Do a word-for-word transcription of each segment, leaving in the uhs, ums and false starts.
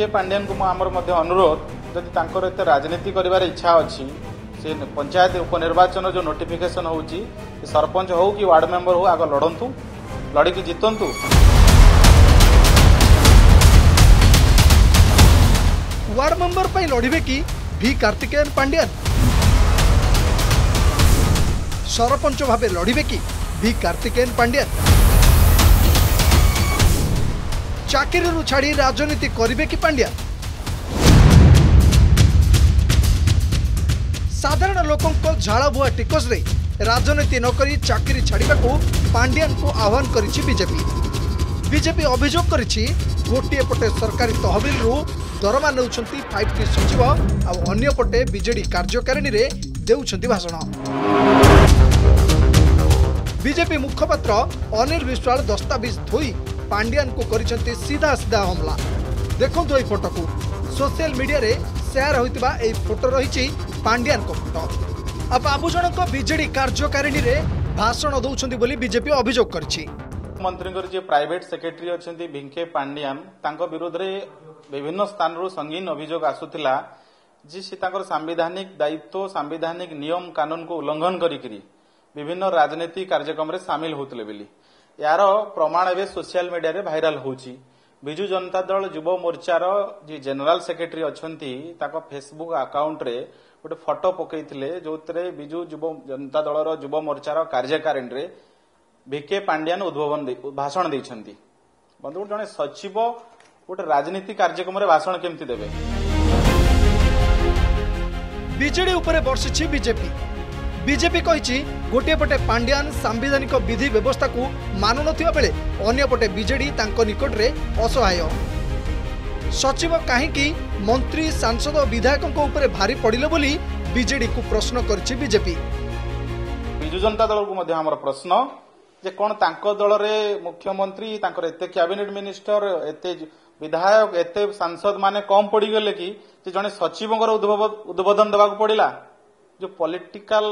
VK Pandian को आमर मध्य अनुरोध जदि तांकर एते राजनीति करिवार इच्छा अच्छी से पंचायत उपनिर्वाचन जो नोटिफिकेशन हो सरपंच हो कि वार्ड मेंबर हो आग लड़तु लड़की जीतंतु। वार्ड मेंबर पर लड़े कि भी कार्तिकेयन पांडियन सरपंच भाव लड़े कि भी कार्तिकेयन पांडियन चाकरी छाड़ी राजनीति करे कि पांडियन साधारण लोकों झाड़बुआ टिकस राजनीति नक चाकरी छाड़ा को पांडियन को आह्वान करिछि बीजेपी। बीजेपी अभियोग करिछि गोटे पटे सरकारी तहबिल रु दरमा नेउछंती फाइव टी सचिव आ अन्य पटे बीजेडी कार्यकारिणी रे देउछंती भाषण। बीजेपी मुखपत्र अनिल विश्वाल दस्तावेज धोई पांडियन को करिछंती सीधा सीधा हमला। देखंतु एई फोटो को सोशल मीडिया रे शेयर होइतबा एई फोटो रहिछि पांडियन को फोटो। अब बाबू जनक बीजेडी कार्यकारिणी रे भाषण दौरान बोली बीजेपी अभियोग करछि। मंत्री जे प्राइवेट सेक्रेटरी अच्छा वीके पांडियन तांको विरोध रे विभिन्न स्थान रु संगीन अभियोग आसुतिला जे से तांकर संवैधानिक दायित्व संवैधानिक नियम कानून को उल्लंघन करिकरी विभिन्न राजनीतिक कार्यक्रम रे शामिल होतले बेली यार प्रमाण ए सोशल मीडिया रे वायरल होछि। बिजू जनता दल युवा मोर्चार जी जनरल सेक्रेटरी अच्छा फेसबुक अकाउंट रे गोटे फटो पकईले जो बिजू युव जनता दल युव मोर्चार कार्यकारिणी रे वीके पांडियन उद्बोधन भाषण देछंती। बंधु जने सचिव गोटे राजनीति कार्यक्रम रे भाषण केमती देबे। बीजेडी उपरे बर्षिछि बीजेपी। बीजेपी कहिछि गोटे पटे पांडियन संवैधानिक विधि व्यवस्था को मानु नथिबा बेले अन्य पटे बीजेडी तांको निकट रे असहाय। सचिव काहेकि मंत्री सांसद और विधायकों ऊपर भारी पड़िले बोली बीजेडी को प्रश्न करछि बीजेपी। बिजू जनता दल को मध्य हमर प्रश्न जे कोन तांको दल रे मुख्यमंत्री तांकर एते कैबिनेट मिनिस्टर एते विधायक एते सांसद माने कम पड़ी गेले कि जे जने सचिवंकर उद्बोधन देबाक पड़िला। जो पॉलिटिकल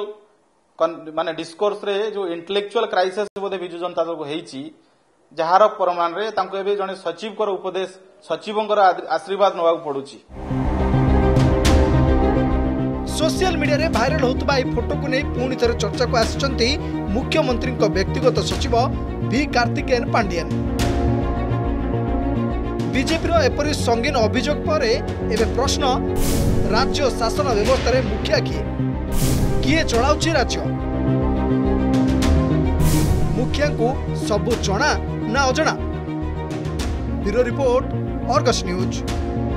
माने डिस्कोर्स रे जो इंटेलेक्चुअल क्राइसिस बोधे बिजू जनता दल को हेछि जार प्रमाण रे तांको एबे जने सचिव कर उपदेश सचिवंकर आशीर्वाद नवाक पडुची। सोशल मीडिया रे वायरल होतबा ए फोटो को नै पुनी थरे चर्चा को आछचंती मुख्यमंत्री को व्यक्तिगत सचिव भी कार्तिकेयन पांडियन। बीजेपी रो एपरि संगीन अभियोग परे एबे प्रश्न राज्य शासन व्यवस्था रे मुखिया किए किए चलाउची राज्य मुखिया को सबु जणा ना अजणा। Bureau report, Argus news.